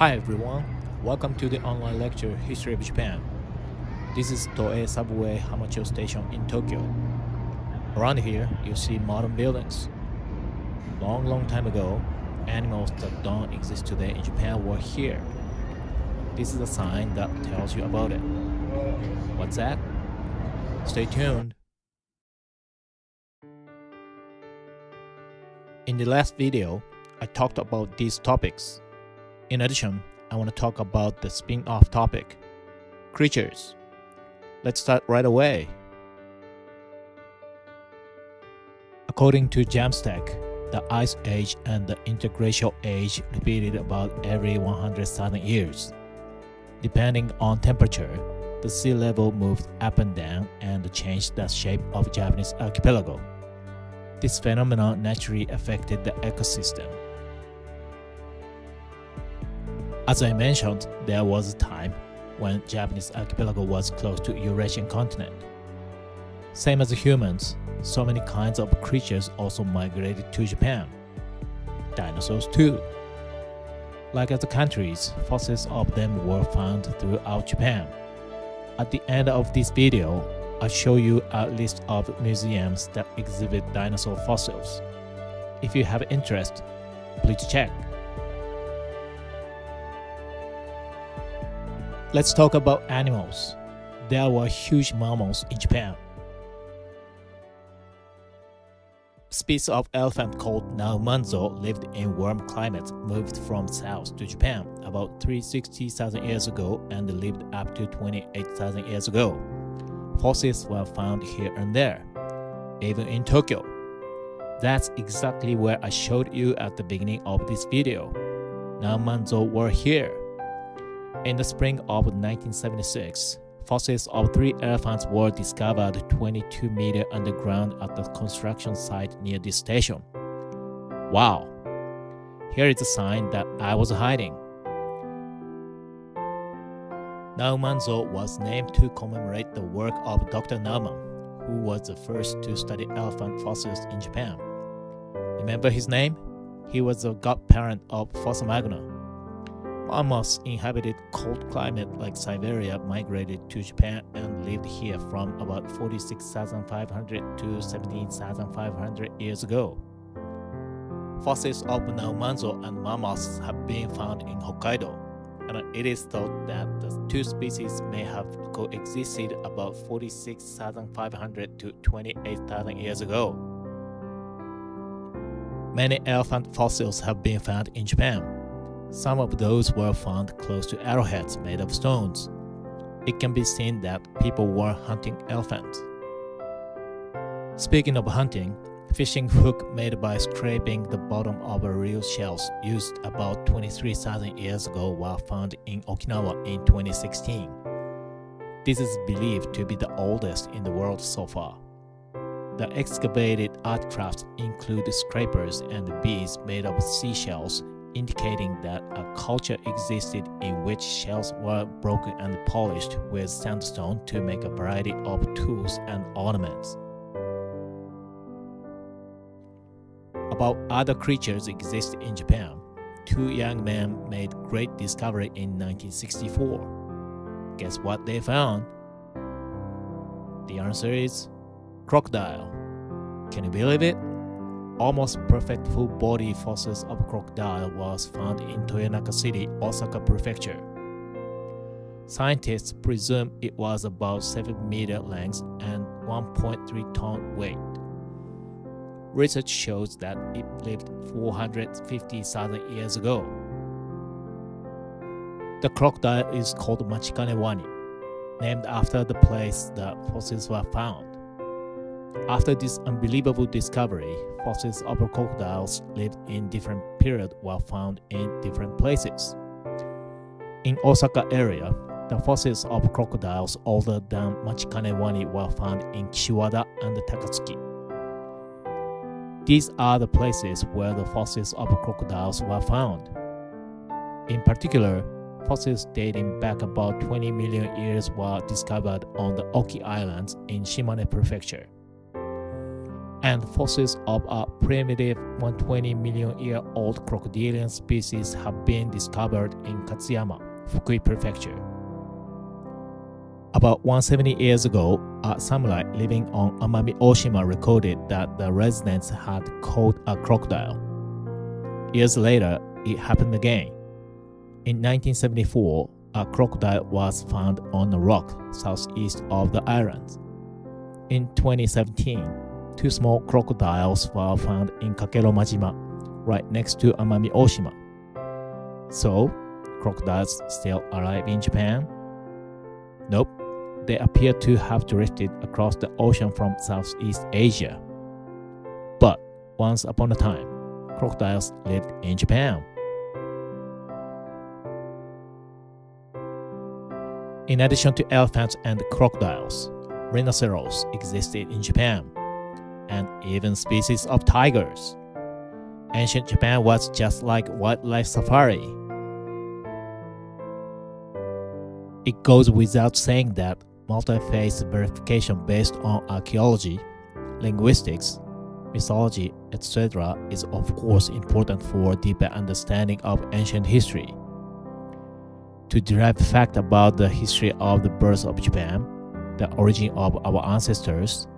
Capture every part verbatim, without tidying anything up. Hi everyone, welcome to the online lecture History of Japan. This is Toei Subway Hamacho Station in Tokyo. Around here, you see modern buildings. Long, long time ago, animals that don't exist today in Japan were here. This is a sign that tells you about it. What's that? Stay tuned. In the last video, I talked about these topics. In addition, I want to talk about the spin-off topic, creatures. Let's start right away. According to Jamstack, the Ice Age and the Interglacial Age repeated about every one hundred thousand years. Depending on temperature, the sea level moved up and down and changed the shape of the Japanese archipelago. This phenomenon naturally affected the ecosystem. As I mentioned, there was a time when Japanese archipelago was close to Eurasian continent. Same as humans, so many kinds of creatures also migrated to Japan. Dinosaurs too. Like other countries, fossils of them were found throughout Japan. At the end of this video, I'll show you a list of museums that exhibit dinosaur fossils. If you have interest, please check. Let's talk about animals. There were huge mammals in Japan. Species of elephant called Naumannzo lived in warm climates, moved from south to Japan about three hundred sixty thousand years ago and lived up to twenty-eight thousand years ago. Fossils were found here and there, even in Tokyo. That's exactly where I showed you at the beginning of this video. Naumannzo were here. In the spring of nineteen seventy-six, fossils of three elephants were discovered twenty-two meters underground at the construction site near this station. Wow! Here is a sign that I was hiding. Naumannzo was named to commemorate the work of Doctor Nauman, who was the first to study elephant fossils in Japan. Remember his name? He was the godparent of Fossa Magna. Mammals inhabited cold climate like Siberia migrated to Japan and lived here from about forty-six thousand five hundred to seventeen thousand five hundred years ago. Fossils of Naumannzo and mammals have been found in Hokkaido, and it is thought that the two species may have coexisted about forty-six thousand five hundred to twenty-eight thousand years ago. Many elephant fossils have been found in Japan. Some of those were found close to arrowheads made of stones. It can be seen that people were hunting elephants. Speaking of hunting, fishing hook made by scraping the bottom of a real shells used about twenty-three thousand years ago were found in Okinawa in twenty sixteen. This is believed to be the oldest in the world so far. The excavated art crafts include scrapers and beads made of seashells, indicating that a culture existed in which shells were broken and polished with sandstone to make a variety of tools and ornaments. About other creatures exist in Japan, two young men made great discovery in nineteen sixty-four. Guess what they found? The answer is crocodile. Can you believe it? Almost perfect full body fossils of crocodile was found in Toyonaka City, Osaka Prefecture. Scientists presume it was about seven meter length and one point three ton weight. Research shows that it lived four hundred fifty thousand years ago. The crocodile is called Machikanewani, named after the place the fossils were found. After this unbelievable discovery, fossils of crocodiles lived in different periods were found in different places. In Osaka area, the fossils of crocodiles older than Machikanewani were found in Kishiwada and Takatsuki. These are the places where the fossils of crocodiles were found. In particular, fossils dating back about twenty million years were discovered on the Oki Islands in Shimane Prefecture. and fossils of a primitive one hundred twenty million year old crocodilian species have been discovered in Katsuyama, Fukui Prefecture. About one hundred seventy years ago, a samurai living on Amami-Oshima recorded that the residents had caught a crocodile. Years later, it happened again. In nineteen seventy-four, a crocodile was found on a rock southeast of the island. In twenty seventeen, two small crocodiles were found in Kakeromajima, right next to Amami-Oshima. So, crocodiles still alive in Japan? Nope, they appear to have drifted across the ocean from Southeast Asia. But once upon a time, crocodiles lived in Japan. In addition to elephants and crocodiles, rhinoceros existed in Japan, and even species of tigers. Ancient Japan was just like wildlife safari. It goes without saying that multi-phase verification based on archaeology, linguistics, mythology, et cetera is of course important for a deeper understanding of ancient history. To derive fact about the history of the birth of Japan, the origin of our ancestors,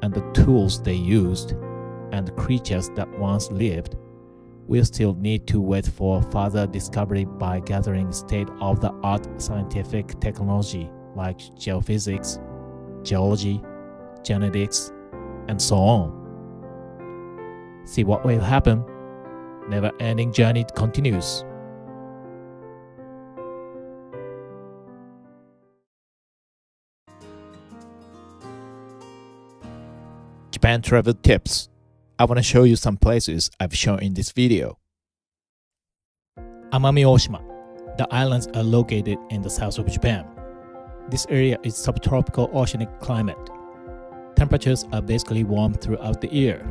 and the tools they used, and the creatures that once lived, we'll still need to wait for further discovery by gathering state-of-the-art scientific technology like geophysics, geology, genetics, and so on. See what will happen. Never-ending journey continues. Japan travel tips. I want to show you some places I've shown in this video. Amami-Oshima. The islands are located in the south of Japan. This area is subtropical oceanic climate. Temperatures are basically warm throughout the year.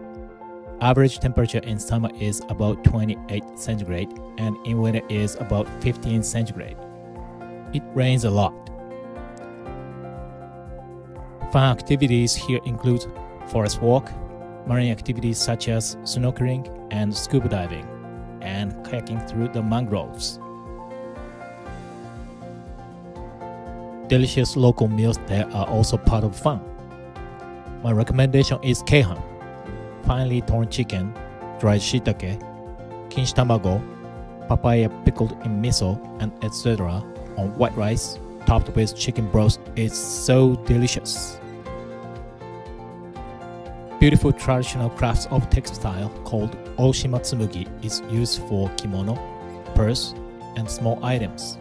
Average temperature in summer is about twenty-eight centigrade and in winter is about fifteen centigrade. It rains a lot. Fun activities here include forest walk, marine activities such as snorkeling and scuba diving, and kayaking through the mangroves. Delicious local meals there are also part of fun. My recommendation is keihan, finely torn chicken, dried shiitake, kinshi tamago, papaya pickled in miso, and et cetera on white rice topped with chicken broth. It's so delicious. Beautiful traditional crafts of textile called Oshima Tsumugi is used for kimono, purse, and small items.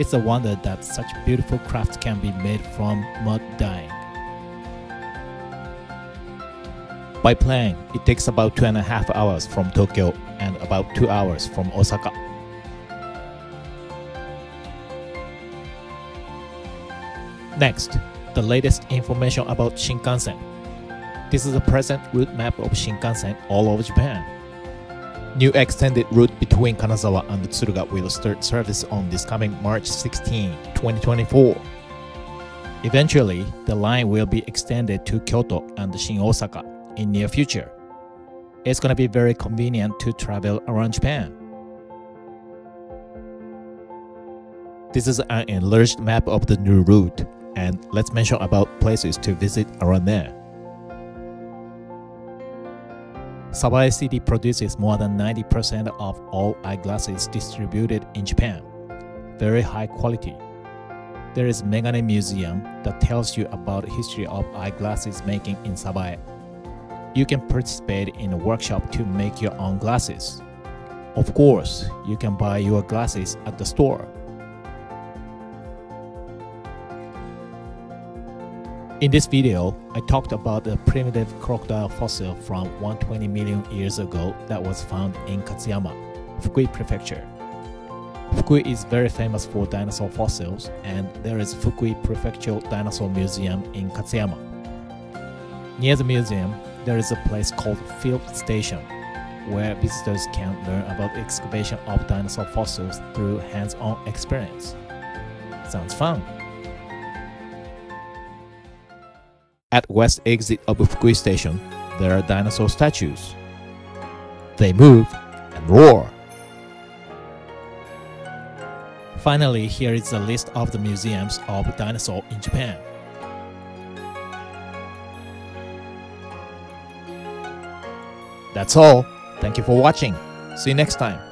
It's a wonder that such beautiful crafts can be made from mud dyeing. By plane, it takes about two and a half hours from Tokyo and about two hours from Osaka. Next, the latest information about Shinkansen. This is a present route map of Shinkansen all over Japan. New extended route between Kanazawa and Tsuruga will start service on this coming March sixteenth, twenty twenty-four. Eventually, the line will be extended to Kyoto and Shin-Osaka in near future. It's gonna be very convenient to travel around Japan. This is an enlarged map of the new route, and let's mention about places to visit around there. Sabae City produces more than ninety percent of all eyeglasses distributed in Japan. Very high quality. There is Megane Museum that tells you about history of eyeglasses making in Sabae. You can participate in a workshop to make your own glasses. Of course, you can buy your glasses at the store. In this video, I talked about the primitive crocodile fossil from one hundred twenty million years ago that was found in Katsuyama, Fukui Prefecture. Fukui is very famous for dinosaur fossils, and there is Fukui Prefectural Dinosaur Museum in Katsuyama. Near the museum, there is a place called Field Station, where visitors can learn about excavation of dinosaur fossils through hands-on experience. Sounds fun! At west exit of Fukui Station, there are dinosaur statues. They move and roar. Finally, here is a list of the museums of dinosaurs in Japan. That's all. Thank you for watching. See you next time.